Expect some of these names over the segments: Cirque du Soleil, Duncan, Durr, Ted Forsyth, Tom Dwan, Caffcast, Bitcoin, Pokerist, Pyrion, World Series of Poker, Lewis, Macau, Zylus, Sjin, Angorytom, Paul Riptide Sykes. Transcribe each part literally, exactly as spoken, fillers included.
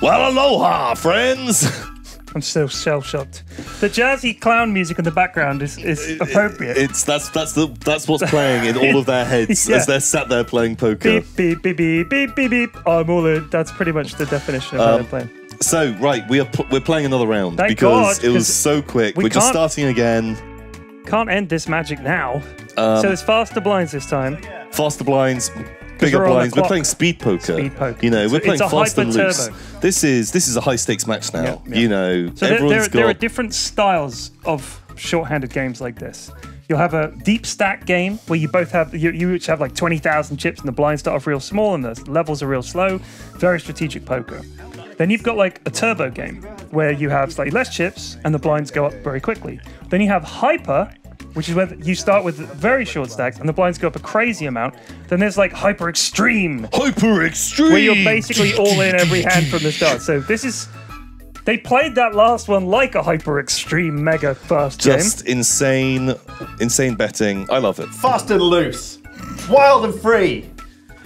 Well, aloha, friends. I'm so shell-shocked. The jazzy clown music in the background is, is appropriate. It, it's that's that's the that's what's playing in all of their heads yeah. as they're sat there playing poker. Beep beep beep beep beep beep beep. Oh, I'm all in. That's pretty much the definition of um, what they're playing. So right, we are we're playing another round. Thank because God, it was so quick. We we're just starting again. Can't end this magic now. Um, so it's faster blinds this time. Faster blinds. Bigger blinds. We're playing speed poker. Speed poker. You know, we're playing fast and loose. This is this is a high stakes match now. Yeah, yeah. You know, so everyone's there, there, got... there are different styles of shorthanded games like this. You'll have a deep stack game where you both have you, you each have like twenty thousand chips, and the blinds start off real small, and the levels are real slow. Very strategic poker. Then you've got like a turbo game where you have slightly less chips, and the blinds go up very quickly. Then you have hyper, which is where you start with very short stacks and the blinds go up a crazy amount. Then there's like Hyper Extreme. Hyper Extreme! Where you're basically all in every hand from the start. So this is... They played that last one like a Hyper Extreme mega fast game. Just insane, insane betting. I love it. Fast and loose. Wild and free.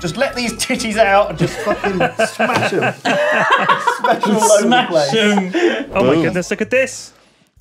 Just let these titties out and just fucking smash them. Smash them all over the place. Smash them. Oh my goodness, look at this.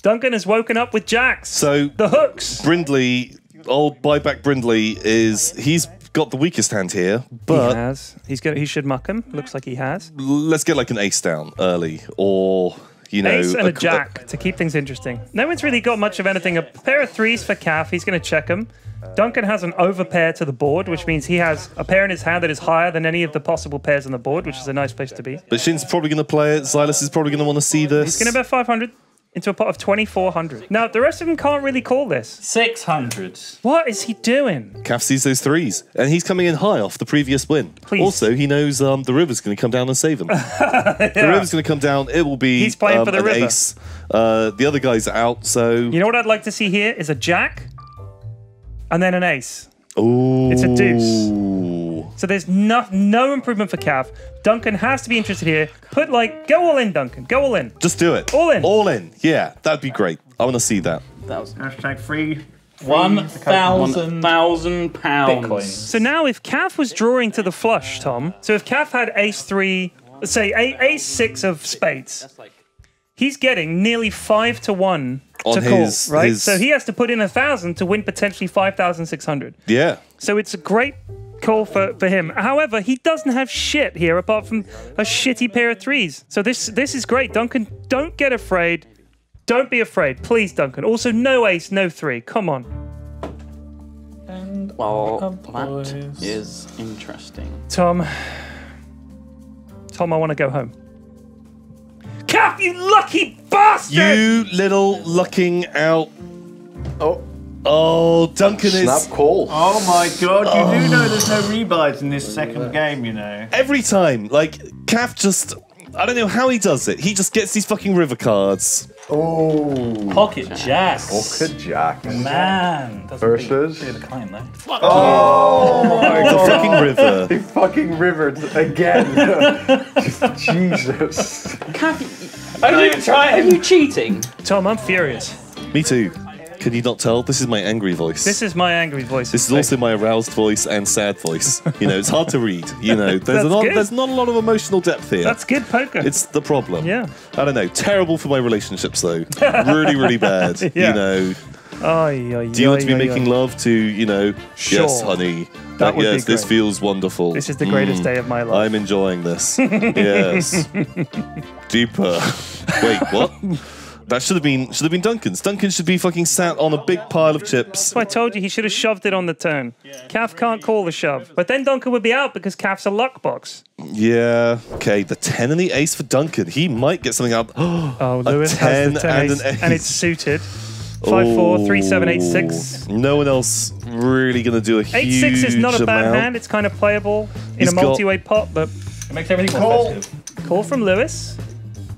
Duncan has woken up with jacks. So the hooks. Brindley, old buyback Brindley is he's got the weakest hand here, but he has. He's gonna he should muck him. Looks like he has. Let's get like an ace down early, or you know, ace and a, a jack a, to keep things interesting. No one's really got much of anything. A pair of threes for Caff. He's gonna check him. Duncan has an overpair to the board, which means he has a pair in his hand that is higher than any of the possible pairs on the board, which is a nice place to be. But Shin's probably gonna play it. Zylus is probably gonna want to see this. He's gonna bet five hundred. Into a pot of twenty-four hundred. Now, the rest of them can't really call this. six hundred. What is he doing? Caff sees those threes, and he's coming in high off the previous win. Please. Also, he knows um, the river's going to come down and save him. yeah. The river's going to come down. It will be he's playing um, for the an river. ace. Uh, the other guy's out, so... You know what I'd like to see here is a jack, and then an ace. Ooh. It's a deuce. So there's no, no improvement for Caff. Duncan has to be interested here. Put like, go all in, Duncan. Go all in. Just do it. All in. All in. Yeah, that'd be great. I want to see that. That was hashtag free. One thousand thousand pounds. Bitcoin. So now, if Caff was drawing to the flush, Tom. So if Caff had ace three, say ace six of spades, he's getting nearly five to one. To his, call, right? His... So he has to put in a thousand to win potentially five thousand six hundred. Yeah. So it's a great call for, for him. However, he doesn't have shit here apart from a shitty pair of threes. So this this is great. Duncan, don't get afraid. Don't be afraid, please, Duncan. Also, no ace, no three. Come on. And oh, that is interesting. Tom, Tom, I want to go home. Caff, you lucky bastard! You little lucking out. Oh. Oh, Duncan is... Snap call. Oh my God, you oh. do know there's no rebuys in this second game, you know. Every time, like, Caff just... I don't know how he does it. He just gets these fucking river cards. Oh. Pocket jacks. Pocket jacks. Man. Versus. Be, be the claim, though. Fuck oh, you. My God. The fucking river. The fucking river again. Jesus. Caff, I didn't even try it. Are you cheating? Tom, I'm furious. Me too. Can you not tell? This is my angry voice. This is my angry voice. This is also my aroused voice and sad voice. You know, it's hard to read. You know, there's, a lot, there's not a lot of emotional depth here. That's good poker. It's the problem. Yeah. I don't know. Terrible for my relationships, though. Really, really bad. Yeah. You know. Oy, oy, Do you oy, want to be oy, making oy. love to, you know, sure. yes, honey. That, that would yes, be great. This feels wonderful. This is the greatest mm, day of my life. I'm enjoying this. Yes. Deeper. Wait, what? That should have been should have been Duncan's. Duncan should be fucking sat on a big pile of chips. I told you he should have shoved it on the turn. Caff can't call the shove, but then Duncan would be out because Caff's a luck box. Yeah. Okay. The ten and the ace for Duncan. He might get something out. Oh, Lewis a ten has the ten and ace, an ace, and it's suited. Five oh, four three seven eight six. No one else really gonna do a eight, huge amount. Eight six is not a bad amount. hand. It's kind of playable in He's a multi-way pot, but it makes everything call. more effective. Call from Lewis.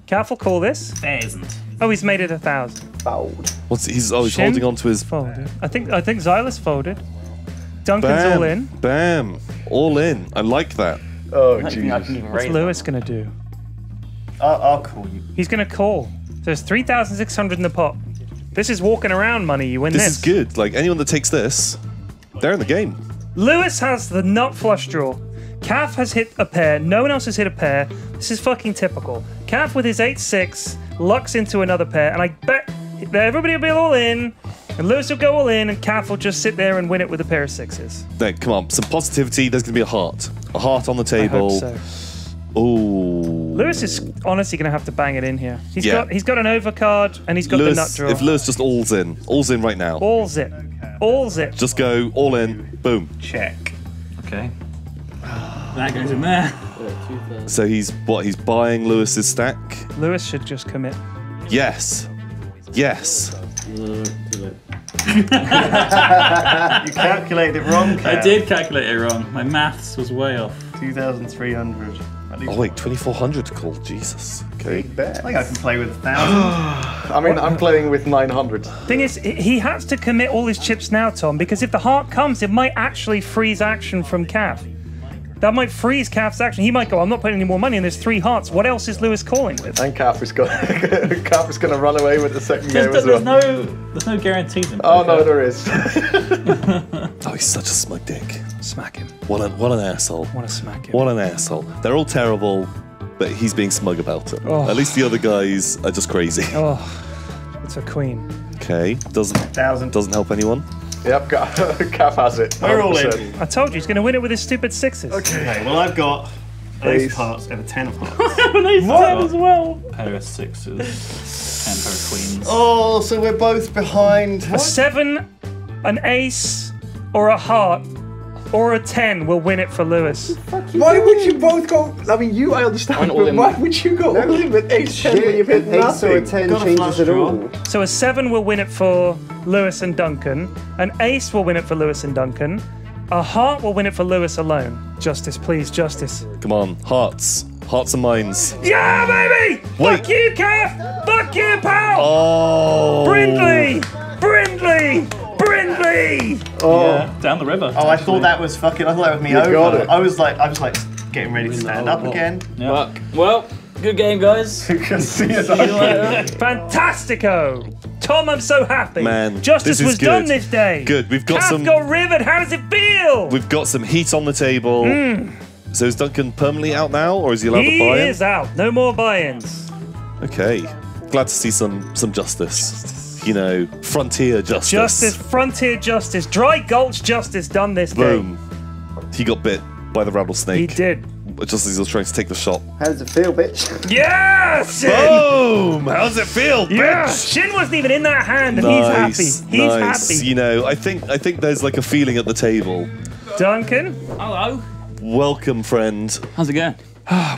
Caff will call this. There isn't. Oh, he's made it a thousand. Fold. What's he's oh he's Sjin holding on to his folded. I think I think Zylus folded. Duncan's bam, all in. Bam. All in. I like that. Oh jeez. What's Lewis gonna do? I'll, I'll call you. He's gonna call. So there's three thousand six hundred in the pot. This is walking around money. You win this. This is good. Like anyone that takes this, they're in the game. Lewis has the nut flush draw. Caff has hit a pair. No one else has hit a pair. This is fucking typical. Caff with his eight six lucks into another pair, and I bet everybody will be all in, and Lewis will go all in, and Caff will just sit there and win it with a pair of sixes. No, come on, some positivity. There's going to be a heart. A heart on the table. I hope so. Ooh. Lewis is honestly going to have to bang it in here. He's yeah. got he's got an overcard, and he's got Lewis, the nut draw. If Lewis just alls in, alls in right now. Alls it. Alls it. Just go all in. Boom. Check. Okay. That goes in there. So he's what? He's buying Lewis's stack? Lewis should just commit. Yes. Yes. You calculated it wrong, Kat. I did calculate it wrong. My maths was way off. two thousand three hundred. Oh, wait, twenty-four hundred to call. Jesus. Okay. Big bet. I think I can play with one thousand. I mean, I'm playing with nine hundred. Thing is, he has to commit all his chips now, Tom, because if the heart comes, it might actually freeze action from Caff. That might freeze Caff's action. He might go, I'm not putting any more money, and there's three hearts. What else is Lewis calling with? And Caff is going to run away with the second there's, game as there's well. No, there's no guarantee. Oh, no, there is. Oh, he's such a smug dick. Smack him. What an, what an asshole. What a smack him. What an asshole. They're all terrible, but he's being smug about it. Oh. At least the other guys are just crazy. Oh, it's a queen. Okay, doesn't, doesn't help anyone. Yep, Caff has it. We're all in. I told you, he's going to win it with his stupid sixes. Okay, okay well, I've got ace hearts and a ten of hearts. I have an ace ten as well. A pair of sixes and a pair of queens. Oh, so we're both behind. A what? seven, an ace, or a heart, or a ten will win it for Lewis. Why would you both go? I mean, you, I understand, but why would you go all in with ace ten when you've hit nothing? Ace or a ten changes at all. So a seven will win it for Lewis and Duncan. An ace will win it for Lewis and Duncan. A heart will win it for Lewis alone. Justice, please, justice. Come on, hearts. Hearts and minds. Yeah, baby! Wait. Fuck you, Caff! Fuck you, pal! Oh! Brindley! Brindley! Brindley! Oh, yeah, down the river. Oh, actually. I thought that was fucking. I thought that was me you over. Got it. I was like, I was like getting ready to stand up again. Yeah. Fuck. Well, good game, guys. You can see us later. Fantastico, Tom. I'm so happy. Man, justice was good. done this day. Good. We've got Caff some. Got rivered. How does it feel? We've got some heat on the table. Mm. So is Duncan permanently out now, or is he allowed he to buy in? He is out. No more buy-ins. Okay. Glad to see some some justice. justice. You know, frontier justice. Justice, frontier justice. Dry gulch justice done this game. Boom. He got bit by the rattlesnake. He did. Just as he was trying to take the shot. How does it feel, bitch? Yeah, Sjin! Boom! How does it feel, bitch? Yeah. Sjin wasn't even in that hand, and nice, he's happy. He's nice. happy. You know, I think I think there's like a feeling at the table. Duncan? Hello. Welcome, friend. How's it going?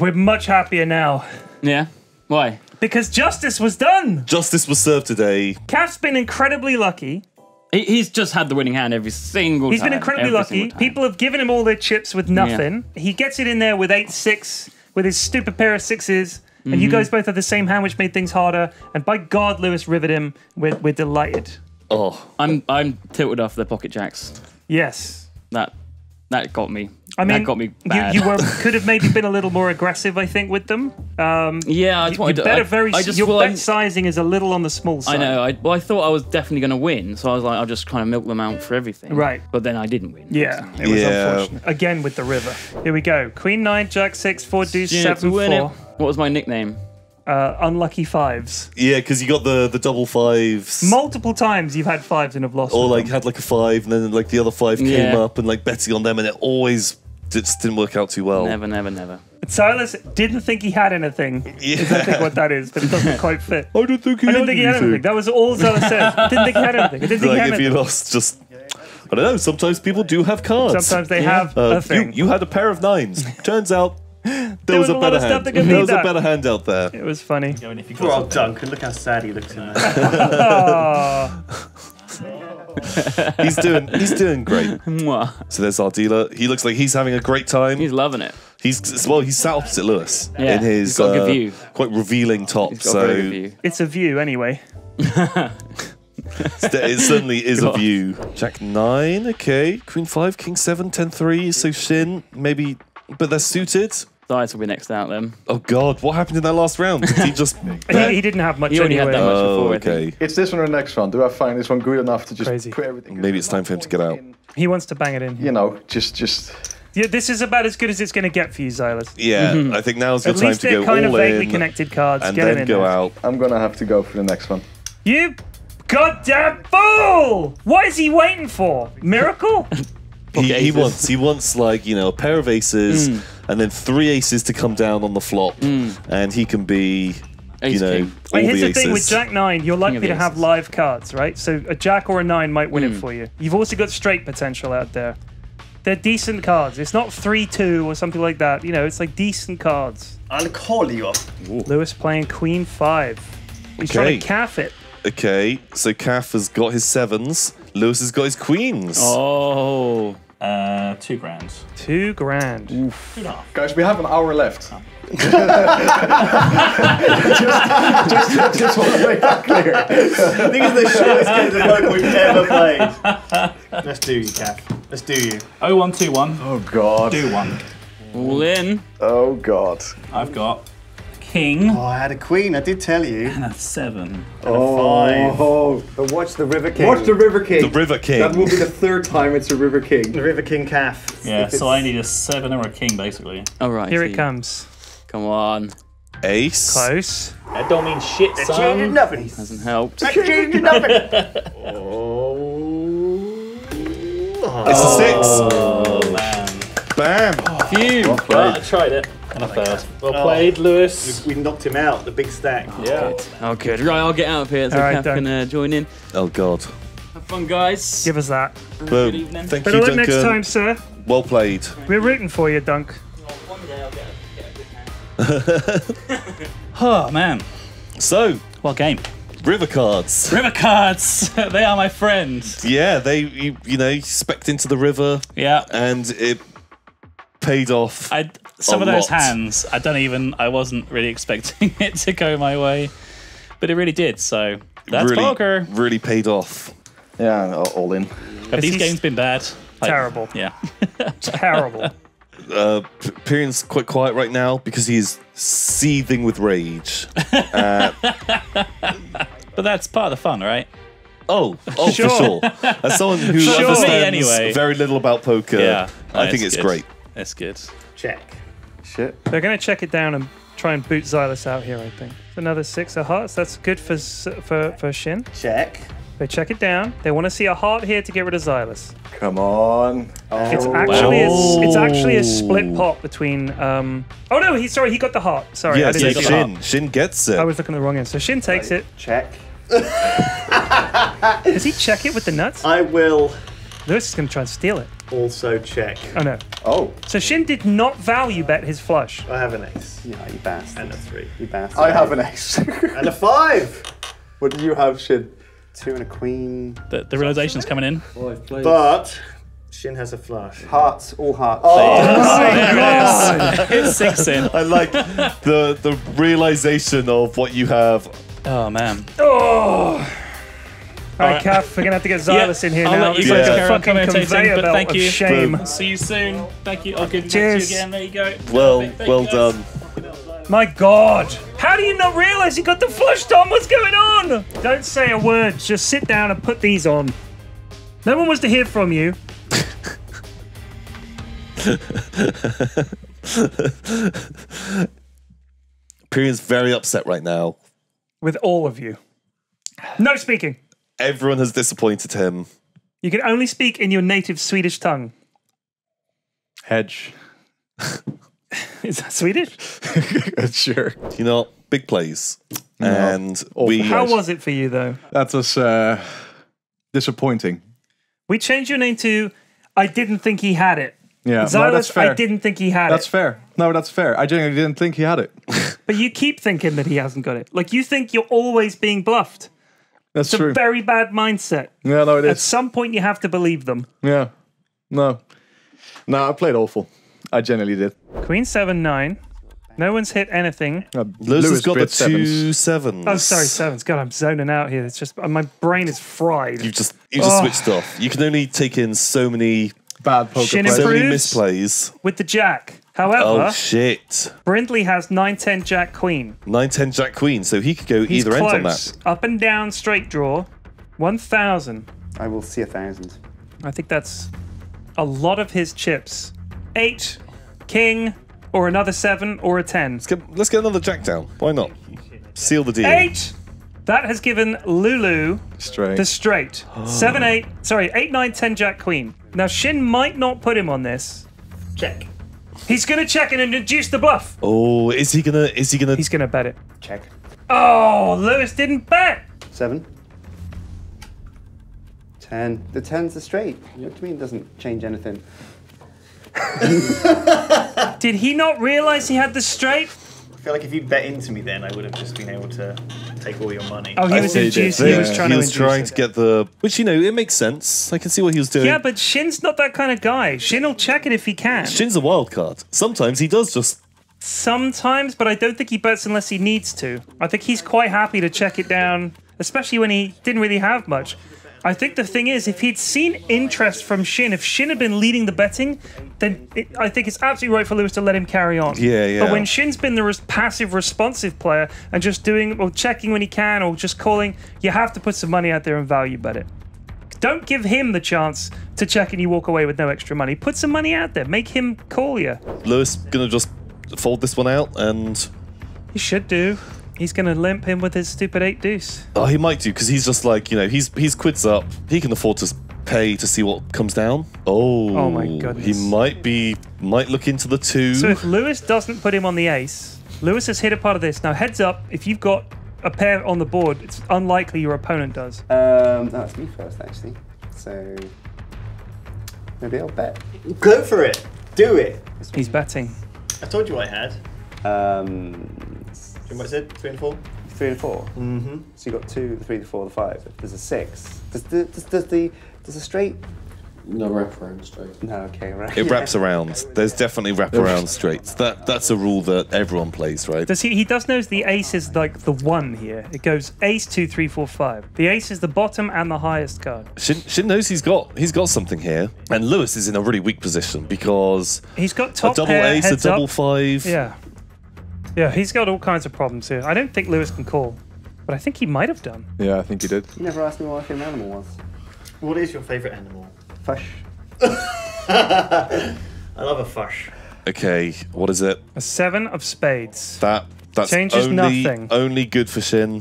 We're much happier now. Yeah? Why? Because justice was done. Justice was served today. Caff's been incredibly lucky. He, he's just had the winning hand every single he's time. He's been incredibly lucky. People have given him all their chips with nothing. Yeah. He gets it in there with eight six, with his stupid pair of sixes. Mm-hmm. And you guys both have the same hand, which made things harder. And by God, Lewis rivered him. We're, we're delighted. Oh, I'm I'm tilted off the pocket jacks. Yes. That that got me. I mean, that got me bad. You, you were, could have maybe been a little more aggressive, I think, with them. Um, yeah, I just wanted to. I, very, I just, your well, bet I'm, sizing is a little on the small side. I know. I, well, I thought I was definitely going to win, so I was like, I'll just kind of milk them out for everything. Right. But then I didn't win. Yeah, it was yeah. unfortunate. Again with the river. Here we go. Queen nine, jack six, four deuce, yeah, seven four. It. What was my nickname? Uh, unlucky fives. Yeah, because you got the, the double fives. Multiple times you've had fives and have lost. Or like them. had like a five and then like the other five came yeah. up and like betting on them and it always just didn't work out too well. Never, never, never. Zylus didn't think he had anything. Yeah. I don't think what that is, but it doesn't quite fit. I don't think he, I don't had, think he had anything. That was all Zylus said. I didn't think he had anything. I didn't think like he had if anything. you lost, just... I don't know, sometimes people do have cards. Sometimes they yeah. have uh, a thing. You, you had a pair of nines. Turns out... There, there was, was a, a better hand. There was that. a better hand out there. It was funny. Yeah, and if you Poor old Duncan, look how sad he looks in there. Oh. he's doing, he's doing great. So there's our dealer. He looks like he's having a great time. He's loving it. He's well. He's sat opposite Lewis yeah. in his he's got uh, a good view. quite revealing top. So a view. it's a view anyway. It certainly is God. a view. Jack nine. Okay. Queen five. King seven. Ten three. So Sjin maybe. But they're suited. Zylus will be next out then. Oh God, what happened in that last round? Did he just... he, he didn't have much He only anyway. had that much oh, before, okay. It's this one or the next one. Do I find this one good enough to just Crazy. put everything Maybe in? It's time for him to get out. He wants to bang it in. You know, just... just Yeah, this is about as good as it's going to get for you, Zylus. Yeah, mm-hmm. I think now's the time to go all in. At least they're kind of vaguely connected cards. And get then in go there. out. I'm going to have to go for the next one. You goddamn fool! What is he waiting for? Miracle? He, he wants, he wants like, you know, a pair of aces mm. and then three aces to come down on the flop, mm. and he can be, Ace you know, all here's the, the thing with Jack nine, you're likely to have live cards, right? So a Jack or a nine might win mm. it for you. You've also got straight potential out there. They're decent cards. It's not three two or something like that. You know, it's like decent cards. I'll call you up. Ooh. Lewis playing queen five. He's okay. trying to caff it. Okay, so Caff has got his sevens. Lewis has got his queens. Oh. Uh, two grand. Two grand. Oof. Guys, we have an hour left. Oh. just, just, just want to make that clear. I think it's the shortest game of poker we've ever played. Let's do you, Caff. Let's do you. Oh, one, two, one. Oh, God. Do one. All in. Oh, God. I've got a king. Oh, I had a queen, I did tell you. And a seven. And oh, a five. Oh, but watch the River King. Watch the River King. The River King. That will be the third time it's a River King. The River King Caff. Yeah, so I need a seven or a king, basically. All right. Here it comes. Come on. Ace. Close. That don't mean shit, son. That changed nothing. Hasn't helped. That changed nothing. Oh. It's a six. Oh, man. Bam. Oh, phew. Well well, I tried it. And a third. Well oh. played, Lewis. We knocked him out. The big stack. Oh, yeah. Good. Oh, good. Right, I'll get out of here so I right, can uh, join in. Oh, God. Have fun, guys. Give us that. Boom. Good evening. Thank Better you, Duncan. Next time, sir. Well played. We're rooting for you, Dunk. Well, one day I'll get it. Oh man. So what game? River cards. River cards. They are my friends. Yeah, they you, you know, specced into the river. Yeah. And it paid off. I some a of those lot. hands, I don't even I wasn't really expecting it to go my way. But it really did, so that's really, poker. Really paid off. Yeah, all in. Have these games been bad? Terrible. Like, yeah. Terrible. Uh, Pyrion's quite quiet right now because he is seething with rage. Uh, but that's part of the fun, right? Oh, oh sure. for sure. As someone who sure. understands anyway. very little about poker, yeah. no, I think it's, it's great. That's good. Check. Shit. They're going to check it down and try and boot Zylus out here, I think. Another six of hearts. That's good for, for, for Sjin. Check. They check it down. They want to see a heart here to get rid of Zylus. Come on. Oh. It's actually oh. a, it's actually a split pot between. Um, oh no, he sorry he got the heart. Sorry, yeah, I didn't so Sjin. Heart. Sjin gets it. I was looking at the wrong end. So Sjin takes right. it. Check. Does he check it with the nuts? I will. Lewis is going to try and steal it. Also check. Oh no. Oh. So Sjin did not value bet his flush. I have an ace. Yeah, you bastard. And a three. You bastard. I have an ace. And a five. What do you have, Sjin? Two and a queen. The, the realization's coming in. Five, but Sjin has a flush. Hearts, all hearts. Oh, oh there it is. It sinks in. I like the the realization of what you have. Oh man. Oh. All right, Caff, we're gonna have to get Zylus yeah, in here I'll now. Let you it's yeah. like a yeah. fucking conveyor belt thank you. Of shame. Boom. See you soon. Thank you. I'll give it back to you again. There you go. Well, Thank well done. My God. How do you not realise you got the flush, Tom? What's going on? Don't say a word. Just sit down and put these on. No one wants to hear from you. Pyrion's very upset right now. With all of you. No speaking. Everyone has disappointed him. You can only speak in your native Swedish tongue. Hedge. Is that Swedish? Sure. You know, big plays. No. And we... How was it for you, though? That was uh, disappointing. We changed your name to I didn't think he had it. Yeah, Zylus, no, that's fair. I didn't think he had that's it. That's fair. No, that's fair. I genuinely didn't think he had it. But you keep thinking that he hasn't got it. Like, you think you're always being bluffed. That's it's true. It's a very bad mindset. Yeah, no, it is. At some point, you have to believe them. Yeah. No. No, I played awful. I generally did. Queen seven nine, no one's hit anything. Uh, Lewis, Lewis has got the two sevens. sevens. Oh, sorry, sevens. God, I'm zoning out here. It's just my brain is fried. You just you just oh. switched off. You can only take in so many bad poker Sjin plays, so many misplays with the jack. However, oh shit, Brindley has nine ten jack queen. Nine ten jack queen. So he could go He's either close. end on that. Up and down straight draw, one thousand. I will see a thousand. I think that's a lot of his chips. eight, king, or another seven, or a ten. Let's get, let's get another jack down. Why not? Seal the deal. Eight! That has given Lulu straight. the straight. Oh. Seven, eight, sorry, eight, nine, ten, jack, queen. Now, Sjin might not put him on this. Check. He's going to check and induce the bluff. Oh, is he going to, is he going to? He's going to bet it. Check. Oh, Lewis didn't bet. Seven. Ten. The ten's a straight. What do you mean it doesn't change anything? Did he not realise he had the straight? I feel like if you bet into me then, I would have just been able to take all your money. Oh, he was induced. He was trying, he was to, trying to get the... Which, you know, it makes sense. I can see what he was doing. Yeah, but Shin's not that kind of guy. Sjin will check it if he can. Shin's a wild card. Sometimes he does just... Sometimes, but I don't think he bets unless he needs to. I think he's quite happy to check it down, especially when he didn't really have much. I think the thing is, if he'd seen interest from Sjin, if Sjin had been leading the betting, then it, I think it's absolutely right for Lewis to let him carry on. Yeah, yeah. But when Shin's been the res passive, responsive player and just doing or checking when he can or just calling, you have to put some money out there and value bet it. Don't give him the chance to check and you walk away with no extra money. Put some money out there. Make him call you. Lewis gonna just fold this one out and... He should do. He's going to limp him with his stupid eight deuce. Oh, he might do, because he's just like, you know, he's he's quids up. He can afford to pay to see what comes down. Oh, oh my goodness. He might be, might look into the two. So if Lewis doesn't put him on the ace, Lewis has hit a part of this. Now, heads up, if you've got a pair on the board, it's unlikely your opponent does. Um, that's me first, actually. So maybe I'll bet. Go for it. Do it. He's betting. I told you what I had. Um... What is it? Three and four? Three and four. Mm-hmm. So you got two, the three, the four, the five. There's a six. Does the does, does the does a straight? No wraparound straight. No, okay, right. It yeah. wraps around. There's definitely wraparound straights. That that's a rule that everyone plays, right? Does he he does knows the ace is like the one here. It goes ace two, three, four, five. The ace is the bottom and the highest card. Sjin, Sjin knows he's got he's got something here, and Lewis is in a really weak position because he's got top a double pair, ace, a double up. five. Yeah. Yeah, he's got all kinds of problems here. I don't think Lewis can call, but I think he might have done. Yeah, I think he did. You never asked me what I think an animal was. What is your favourite animal? Fush. I love a fush. Okay, what is it? A seven of spades. That that's Changes only, nothing. only good for Sjin.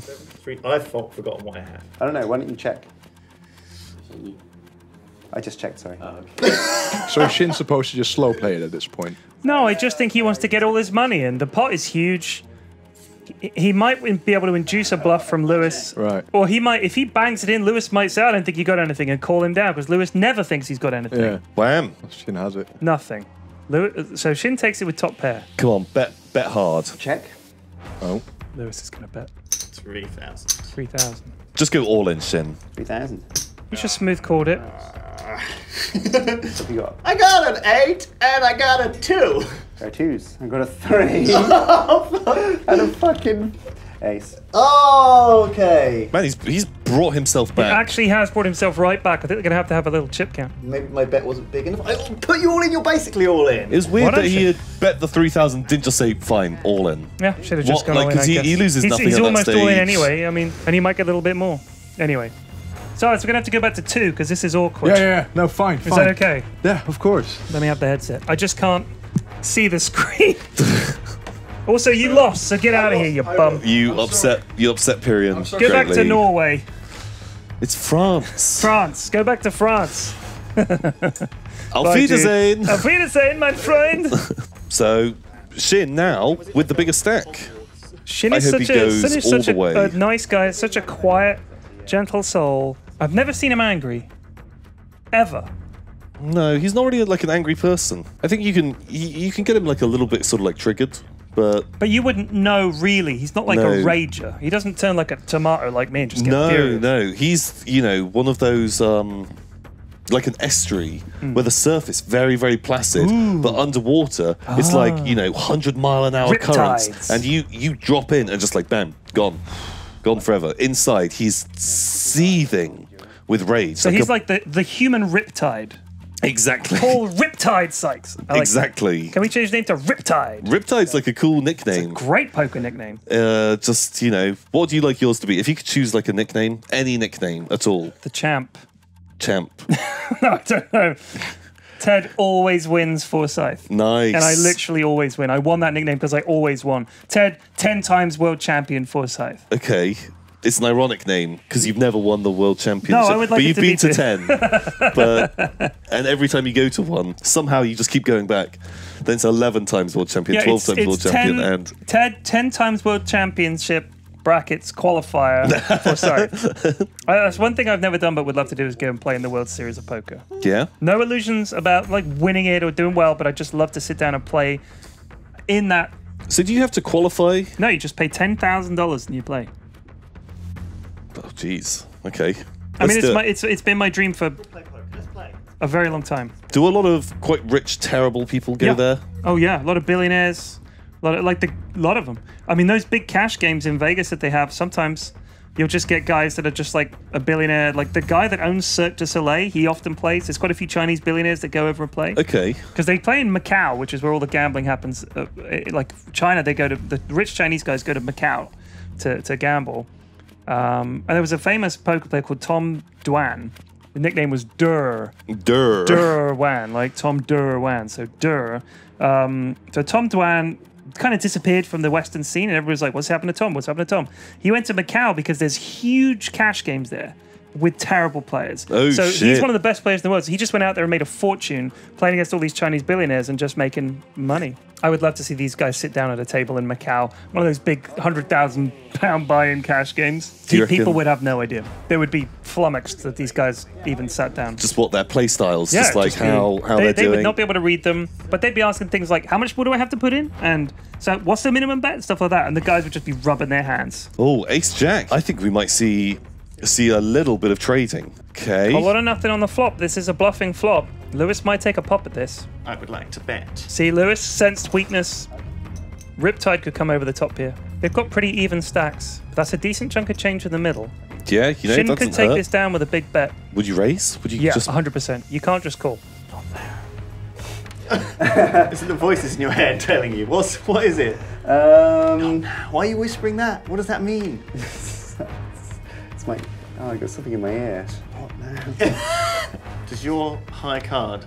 I've forgotten what I have. I don't know, why don't you check? I just checked, sorry. Oh, okay. So Shin's supposed to just slow play it at this point? No, I just think he wants to get all his money in. The pot is huge. He might be able to induce a bluff from Lewis. Right. Or he might, if he bangs it in, Lewis might say, I don't think you got anything, and call him down, because Lewis never thinks he's got anything. Yeah. Wham. Sjin has it. Nothing. Lewis, so Sjin takes it with top pair. Come on, bet bet hard. Check. Oh. Lewis is going to bet. three thousand. three thousand. Just go all in, Sjin. three thousand. You just smooth called it. Got? I got an eight and I got a two. Got twos. I got a three and a fucking ace. Oh, okay. Man, he's he's brought himself back. He actually has brought himself right back. I think they're gonna have to have a little chip count. Maybe my bet wasn't big enough. I put you all in. You're basically all in. It's weird that he had bet the three thousand. Didn't just say fine, all in. Yeah, should have just gone all in. Because he, he loses he's, nothing. He's at almost that stage. all in anyway. I mean, and he might get a little bit more. Anyway. So we're going to have to go back to two, because this is awkward. Yeah, yeah, no, fine, fine. Is that okay? Yeah, of course. Let me have the headset. I just can't see the screen. Also, you lost, so get I out lost. of here, you I bum. You I'm upset sorry. You upset Pyrion. Go greatly. back to Norway. It's France. France. Go back to France. Auf Wiedersehen. Auf Wiedersehen, my friend. So, Sjin now, with the biggest stack. Sjin is such, a, such, such a, a nice guy, such a quiet... gentle soul. I've never seen him angry. Ever. No, he's not really like an angry person. I think you can you, you can get him like a little bit sort of like triggered, but... But you wouldn't know really. He's not like no. a rager. He doesn't turn like a tomato like me and just get no, furious. No, no. He's, you know, one of those, um, like an estuary mm. where the surface very, very placid, Ooh. but underwater, ah. it's like, you know, one hundred mile an hour Riptides. currents. And you, you drop in and just like, bam, gone. Gone forever. Inside, he's seething with rage. So like he's a, like the, the human Riptide. Exactly. Paul Riptide Sykes. Like exactly. It. Can we change his name to Riptide? Riptide's like a cool nickname. It's a great poker nickname. Uh, just, you know, what do you like yours to be? If you could choose like a nickname, any nickname at all. The Champ. Champ. No, I don't know. Ted always wins Forsyth. Nice. And I literally always win. I won that nickname because I always won. Ted, ten times world champion Forsyth. Okay. It's an ironic name because you've never won the world championship. No, I would like but you've to been be to ten. But and every time you go to one, somehow you just keep going back. Then it's eleven times world champion, yeah, twelve it's, times it's world champion, ten, and Ted ten times world championship brackets qualifier. Oh, sorry, I, that's one thing I've never done, but would love to do is go and play in the World Series of Poker. Yeah. No illusions about like winning it or doing well, but I'd just love to sit down and play in that. So do you have to qualify? No, you just pay ten thousand dollars and you play. Oh, jeez. Okay. Let's I mean, it's, it. my, it's it's been my dream for a very long time. Do a lot of quite rich, terrible people go yeah. there? Oh, yeah. A lot of billionaires. A lot of, like the, lot of them. I mean, those big cash games in Vegas that they have, sometimes you'll just get guys that are just like a billionaire. Like the guy that owns Cirque du Soleil, he often plays. There's quite a few Chinese billionaires that go over and play. Okay. Because they play in Macau, which is where all the gambling happens. Uh, like China, they go to... The rich Chinese guys go to Macau to, to gamble. Um, and there was a famous poker player called Tom Dwan. The nickname was Durr. Durr. Durr Wan, like Tom Durr Wan. So Durr. Um, so Tom Dwan kind of disappeared from the Western scene, and everybody's like, what's happened to Tom? What's happened to Tom? He went to Macau because there's huge cash games there with terrible players. Oh, so shit. He's one of the best players in the world. So he just went out there and made a fortune playing against all these Chinese billionaires and just making money. I would love to see these guys sit down at a table in Macau, one of those big one hundred thousand pound buy-in cash games. People reckon? Would have no idea. They would be flummoxed that these guys even sat down. Just what their play styles, yeah, just like just how, how they, they're they doing. They would not be able to read them, but they'd be asking things like, how much more do I have to put in? And so what's the minimum bet? Stuff like that. And the guys would just be rubbing their hands. Oh, ace-jack. I think we might see... See a little bit of trading. Okay. A lot of nothing on the flop. This is a bluffing flop. Lewis might take a pop at this. I would like to bet. See, Lewis sensed weakness. Riptide could come over the top here. They've got pretty even stacks. That's a decent chunk of change in the middle. Yeah, you know, Sjin could take hurt. this down with a big bet. Would you raise? Would you yeah, just... one hundred percent. You can't just call. Not there. Isn't the voices in your head telling you? What's, what is it? Um, why are you whispering that? What does that mean? My, oh, I got something in my ear. What now? Does your high card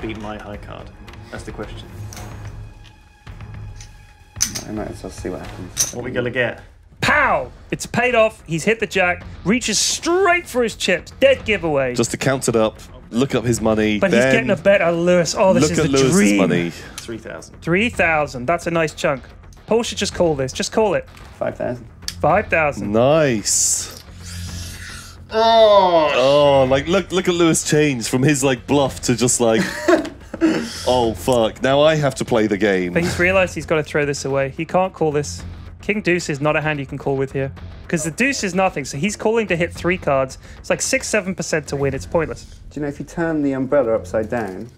beat my high card? That's the question. I might as well see what happens. What are we gonna get? Pow! It's paid off. He's hit the jack. Reaches straight for his chips. Dead giveaway. Just to count it up. Look up his money. But he's getting a bet on Lewis. Oh, this is the dream. Look at Lewis's money. Three thousand. Three thousand. That's a nice chunk. Paul should just call this. Just call it. Five thousand. Five thousand. Nice. Oh, oh! Like look, look at Lewis change from his like bluff to just like, oh fuck! Now I have to play the game. But he's realised he's got to throw this away. He can't call this. King Deuce is not a hand you can call with here because the Deuce is nothing. So he's calling to hit three cards. It's like six, seven percent to win. It's pointless. Do you know if you turn the umbrella upside down?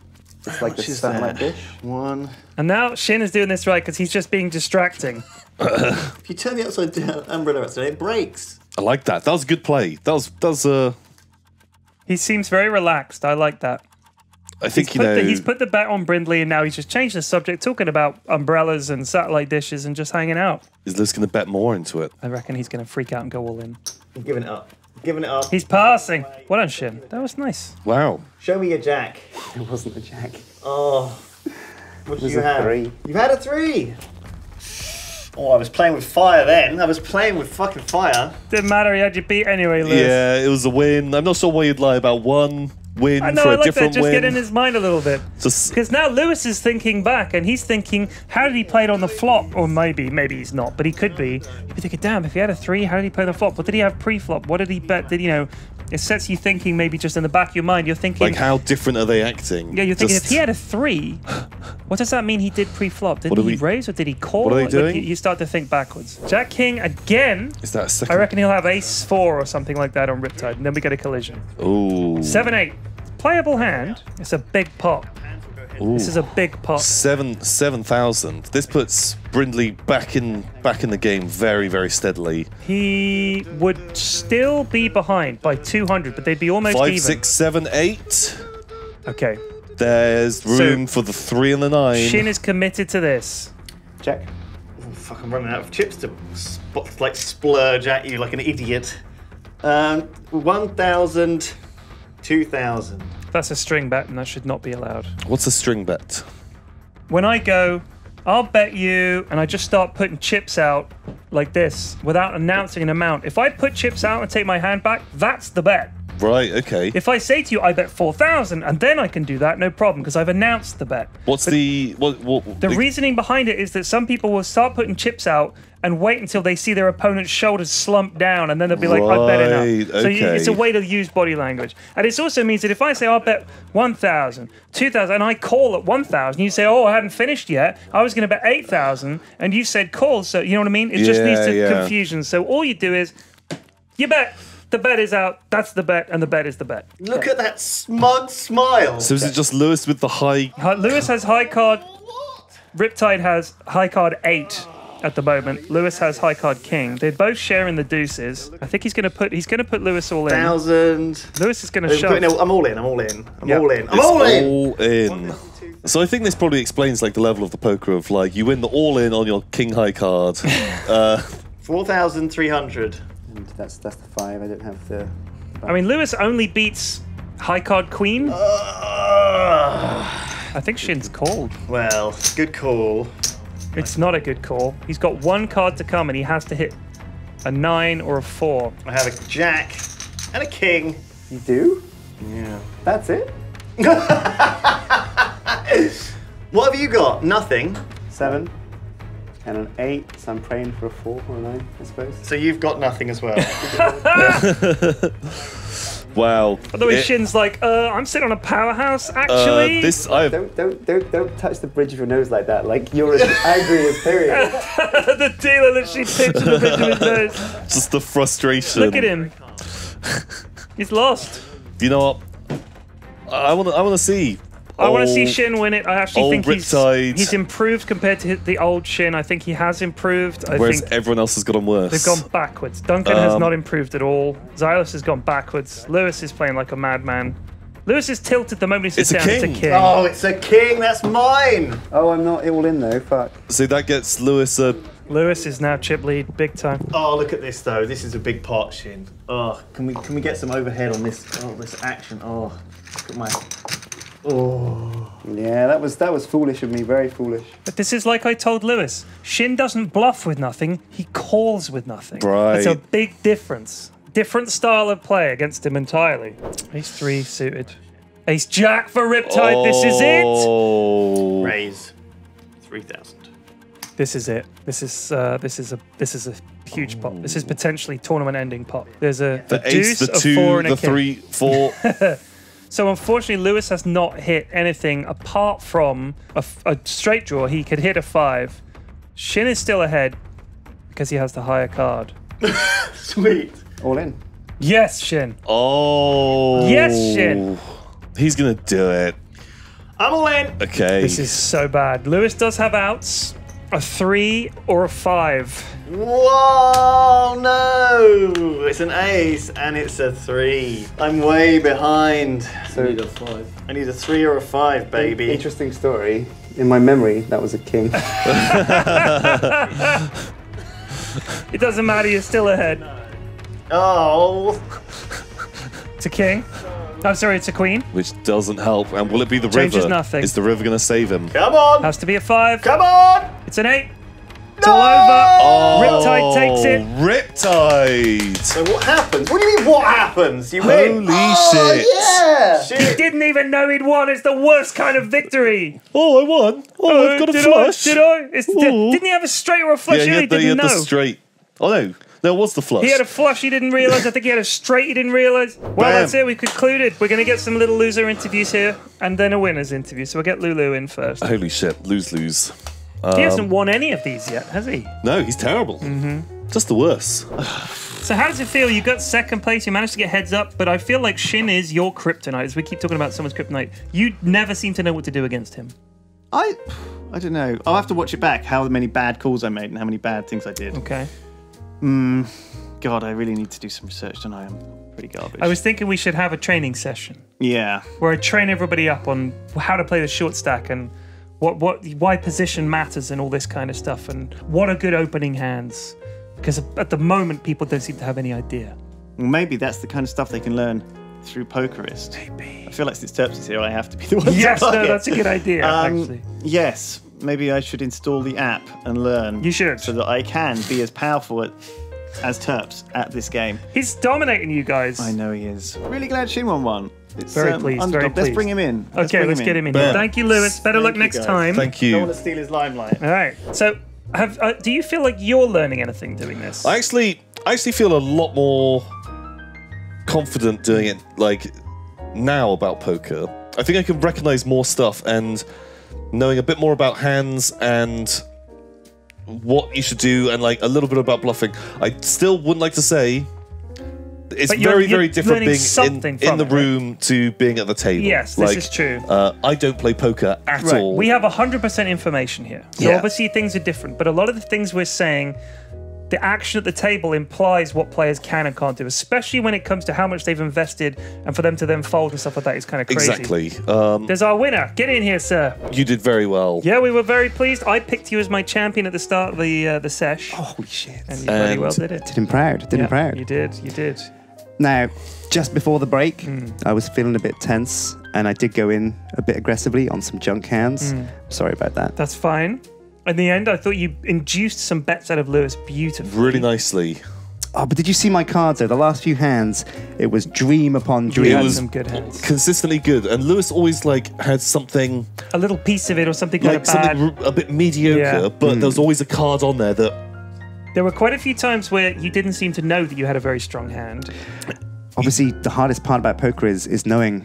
It's like this sunlight dish. One. And now Sjin is doing this right because he's just being distracting. If you turn the upside down umbrella upside down, it breaks. I like that. That was a good play. That was, that was, uh... He seems very relaxed. I like that. I think, he's you know... The, he's put the bet on Brindley, and now he's just changed the subject, talking about umbrellas and satellite dishes and just hanging out. Is Liz going to bet more into it? I reckon he's going to freak out and go all in. I'm giving it up. I'm giving it up. He's passing. Well done, Sjin. That was nice. Wow. Show me your jack. It wasn't a jack. Oh. What did you have? Three. You had a three. Oh, I was playing with fire then. I was playing with fucking fire. Didn't matter, he had you beat anyway, Lewis. Yeah, it was a win. I'm not sure why you'd lie about one win I know, for I a like different that. Just win. Get in his mind a little bit. Because now Lewis is thinking back, and he's thinking, how did he play it on the flop? Or maybe, maybe he's not, but he could be. He'd be thinking, damn, if he had a three, how did he play the flop? What did he have pre-flop? What did he bet? Did you know? It sets you thinking maybe just in the back of your mind. You're thinking... Like, how different are they acting? Yeah, you're thinking, just... if he had a three, what does that mean he did pre-flop? Did he we... raise or did he call? What are they doing? Like, you start to think backwards. Jack King again. Is that a second? I reckon he'll have ace four or something like that on Riptide, and then we get a collision. Ooh. Seven, eight. Playable hand. It's a big pot. Ooh. This is a big pot. Seven, seven thousand. This puts Brindley back in, back in the game very, very steadily. He would still be behind by two hundred, but they'd be almost Five, even. Five, six, seven, eight. Okay. There's room so, for the three and the nine. Sjin is committed to this. Jack. Oh, fuck! I'm running out of chips to spot, like splurge at you like an idiot. Um, one thousand, two thousand. That's a string bet, and that should not be allowed. What's a string bet? When I go, I'll bet you, and I just start putting chips out like this without announcing an amount. If I put chips out and take my hand back, that's the bet. Right, okay. If I say to you, I bet four thousand, and then I can do that, no problem, because I've announced the bet. What's but the... What, what, the reasoning behind it is that some people will start putting chips out and wait until they see their opponent's shoulders slump down, and then they'll be like, right, I bet enough. So okay. you, it's a way to use body language. And it also means that if I say, I'll bet one thousand, two thousand, and I call at one thousand, you say, oh, I haven't finished yet, I was going to bet eight thousand, and you said call, so you know what I mean? It yeah, just leads to yeah. confusion. So all you do is, you bet. The bet is out, that's the bet, and the bet is the bet. Look yeah. at that smug smile. So is it just Lewis with the high... Lewis has high card... Riptide has high card eight at the moment. Lewis has high card king. They both share in the deuces. I think he's going to put He's going to put Lewis all in. Thousand. Lewis is going to shove. No, I'm all in, I'm all in. I'm yep. all in. I'm it's all in! all in. So I think this probably explains like the level of the poker of like, you win the all in on your king high card. uh, four thousand three hundred. That's that's the five. I don't have the. Five. I mean, Lewis only beats high card queen. Uh, I think Shin's called. Well, good call. It's not a good call. He's got one card to come, and he has to hit a nine or a four. I have a jack and a king. You do? Yeah. That's it. What have you got? Nothing. Seven. And an eight, so I'm praying for a four or a nine, I suppose. So you've got nothing as well. Wow. By the way, Shin's like, uh, I'm sitting on a powerhouse, actually. Uh, this, I've... Don't, don't, don't, don't touch the bridge of your nose like that. Like, you're as angry as Pyrion. The dealer literally pinched the bridge of his nose. Just the frustration. Look at him. He's lost. You know what? I want to I want to see. I old, want to see Shin win it. I actually think he's, he's improved compared to the old Shin. I think he has improved. I Whereas think everyone else has gotten worse. They've gone backwards. Duncan um, has not improved at all. Zylus has gone backwards. Lewis is playing like a madman. Lewis is tilted the moment he sits down. King. It's a king. Oh, it's a king. That's mine. Oh, I'm not all in though. Fuck. So that gets Lewis a... Lewis is now chip lead, big time. Oh, look at this though. This is a big pot, Shin. Oh, can we can we get some overhead on this? Oh, this action. Oh, look at my. Oh yeah, that was that was foolish of me, very foolish. But this is like I told Lewis, Shin doesn't bluff with nothing; he calls with nothing. Right, it's a big difference. Different style of play against him entirely. Ace three suited, ace jack for Riptide. Oh. This is it. Raise three thousand. This is it. This is uh, this is a this is a huge pot. This is potentially tournament-ending pot. There's a, the a ace, deuce, the two, a four, and the a king. three, four. So unfortunately, Lewis has not hit anything apart from a, a straight draw. He could hit a five. Shin is still ahead because he has the higher card. Sweet. All in. Yes, Shin. Oh. Yes, Shin. He's going to do it. I'm all in. Okay. This is so bad. Lewis does have outs, a three or a five. Whoa, no! It's an ace and it's a three. I'm way behind. So I need a five. I need a three or a five, baby. Interesting story. In my memory, that was a king. It doesn't matter, you're still ahead. Oh. It's a king. I'm sorry, it's a queen. Which doesn't help. And will it be the Changes river? Nothing. Is the river going to save him? Come on! Has to be a five. Come on! It's an eight. It's all over. Oh, Riptide takes it. Riptide. So what happens? What do you mean what happens? You win. Holy oh, shit. Yeah. shit. He didn't even know he'd won. It's the worst kind of victory. Oh, I won. Oh, oh I've got did a flush. I, did I? It's, did, didn't he have a straight or a flush? Yeah, he, he had, the, didn't he had know. the straight. Oh, no. No, it was the flush. He had a flush he didn't realise. I think he had a straight he didn't realise. Well, Bam. that's it. We concluded. We're going to get some little loser interviews here and then a winner's interview. So we'll get Lulu in first. Holy shit. Lose-lose. He hasn't won any of these yet, has he? No, he's terrible. Mm-hmm. Just the worst. So how does it feel? You got second place, you managed to get heads up, but I feel like Shin is your kryptonite. As we keep talking about someone's kryptonite, you never seem to know what to do against him. I I don't know. I'll have to watch it back, how many bad calls I made and how many bad things I did. Okay. Mm, God, I really need to do some research, don't I? I'm pretty garbage. I was thinking we should have a training session. Yeah. Where I train everybody up on how to play the short stack and... What, what, why position matters and all this kind of stuff, and what are good opening hands? Because at the moment, people don't seem to have any idea. Well, maybe that's the kind of stuff they can learn through Pokerist. Maybe. I feel like since Terps is here, I have to be the one. Yes, to no, that's a good idea. Um, actually, yes, maybe I should install the app and learn. You should, so that I can be as powerful at, as Terps at this game. He's dominating you guys. I know he is. Really glad Sjin won one. It's, very um, pleased, underdog. very pleased. Let's bring him in. Let's okay, let's him get him in. Boom. Thank you, Lewis. Better Thank luck next guys. time. Thank you. Don't want to steal his limelight. All right. So, have uh, do you feel like you're learning anything doing this? I actually, I actually feel a lot more confident doing it. Like now about poker, I think I can recognize more stuff and knowing a bit more about hands and what you should do, and like a little bit about bluffing. I still wouldn't like to say. It's but very, you're, you're very different being in, in the it, room right? to being at the table. Yes, this like, is true. Uh, I don't play poker at right. all. We have one hundred percent information here. So yeah. obviously things are different, but a lot of the things we're saying, the action at the table implies what players can and can't do, especially when it comes to how much they've invested, and for them to then fold and stuff like that is kind of crazy. Exactly. Um, There's our winner. Get in here, sir. You did very well. Yeah, we were very pleased. I picked you as my champion at the start of the, uh, the sesh. Oh, holy shit. And you very well did it. Did him proud. Did him yeah, proud. You did. You did. Now, just before the break, mm. I was feeling a bit tense, and I did go in a bit aggressively on some junk hands. Mm. Sorry about that. That's fine. In the end, I thought you induced some bets out of Lewis beautifully. Really nicely. Oh, but did you see my cards, though? The last few hands, it was dream upon dream. It was some good hands. Consistently good. And Lewis always, like, had something... A little piece of it or something like kind of something bad. A bit mediocre, yeah. but mm. there was always a card on there that... There were quite a few times where you didn't seem to know that you had a very strong hand. Obviously, the hardest part about poker is is knowing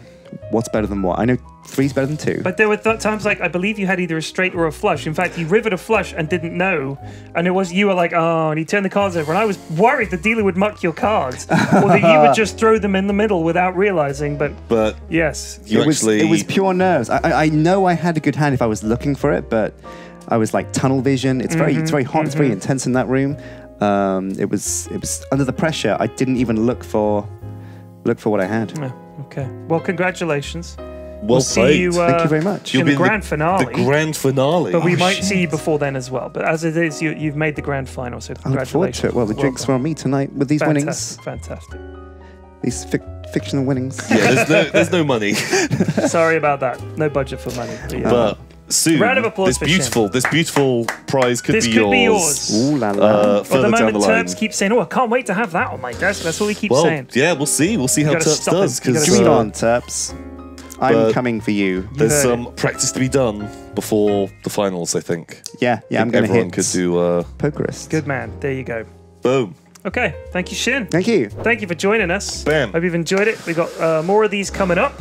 what's better than what. I know three's better than two. But there were th times like, I believe you had either a straight or a flush. In fact, you rivered a flush and didn't know. And it was, you were like, oh, and he turned the cards over. And I was worried the dealer would muck your cards. Or that you would just throw them in the middle without realizing. But, but yes. You it, actually... was, it was pure nerves. I, I know I had a good hand if I was looking for it, but... I was like tunnel vision. It's very, mm-hmm. it's very hot. Mm-hmm. It's very intense in that room. Um, it was, it was under the pressure. I didn't even look for, look for what I had. Oh, okay. Well, congratulations. Well we'll played. See you, uh, Thank you very much. You'll in be the grand the, finale. The grand finale. But we oh, might shit. see you before then as well. But as it is, you, you've made the grand final. So congratulations. I look forward to it. Well, the well drinks done. were on me tonight with these Fantastic. winnings. Fantastic. These fic fictional winnings. Yeah, there's no, there's no money. Sorry about that. No budget for money. But. Yeah. but Soon, round of applause this for beautiful, Sjin. This beautiful prize could this be could yours. This could be yours. Ooh, la, la. Uh, well, the moment the Terps keep saying, oh, I can't wait to have that on my desk. That's all we keep well, saying. Yeah, we'll see. We'll see you how Terps does. Dream uh, on, Terps. I'm coming for you. There's some um, practice to be done before the finals, I think. Yeah, yeah, think I'm going to hit. Everyone could do... Uh, Pokerist. Good man. There you go. Boom. Okay. Thank you, Sjin. Thank you. Thank you for joining us. Bam. Hope you've enjoyed it. We've got uh, more of these coming up.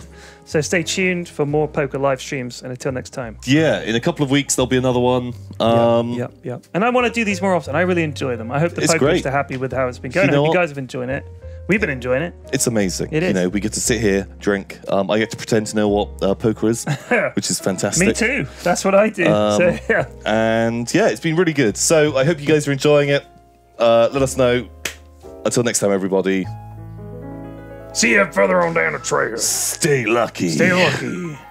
So stay tuned for more poker live streams, and until next time. Yeah, in a couple of weeks, there'll be another one. Um, yeah, yeah, yeah. And I want to do these more often. I really enjoy them. I hope the pokerists are happy with how it's been going. You know I hope you guys have enjoyed it. We've been enjoying it. It's amazing. It is. You know, we get to sit here, drink. Um, I get to pretend to know what uh, poker is, which is fantastic. Me too. That's what I do. Um, so, yeah. And yeah, it's been really good. So I hope you guys are enjoying it. Uh, let us know. Until next time, everybody. See you further on down the trail. Stay lucky. Stay lucky.